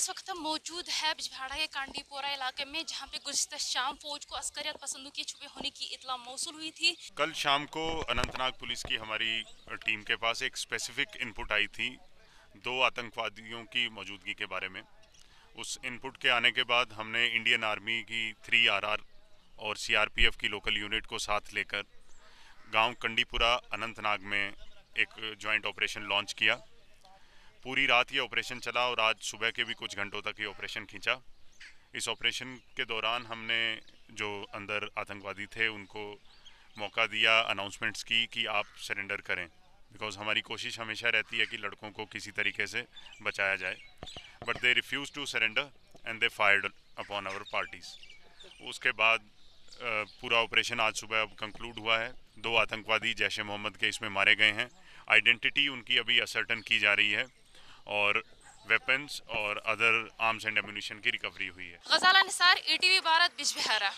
इस वक्त मौजूद है बिजबेहाड़ा के कांडीपोरा इलाके में, जहां पे गुज़िश्ता शाम फौज को अस्करियत पसंदों के छुपे होने की इतला मौसूल हुई थी। कल शाम को अनंतनाग पुलिस की हमारी टीम के पास एक स्पेसिफिक इनपुट आई थी 2 आतंकवादियों की मौजूदगी के बारे में। उस इनपुट के आने के बाद हमने इंडियन आर्मी की 3RR और CRPF की लोकल यूनिट को साथ लेकर गांव कंडीपुरा अनंतनाग में एक जॉइंट ऑपरेशन लॉन्च किया। पूरी रात ये ऑपरेशन चला और आज सुबह के भी कुछ घंटों तक ये ऑपरेशन खींचा। इस ऑपरेशन के दौरान हमने जो अंदर आतंकवादी थे उनको मौका दिया, अनाउंसमेंट्स की कि आप सरेंडर करें, बिकॉज़ हमारी कोशिश हमेशा रहती है कि लड़कों को किसी तरीके से बचाया जाए, but they refuse to surrender and they fired upon our parties. उसके बाद पूरा ऑपरेशन आज सुबह अब कंक्लूड हुआ है। 2 आतंकवादी जैश-ए-मोहम्मद के इसमें मारे गए हैं। आइडेंटिटी उनकी अभी असर्टन की जा रही है और वेपन्स और अदर आर्म्स एंड एम्यूनिशन की रिकवरी हुई है। गजाल निसार, ETV भारत, बिजबेहारा।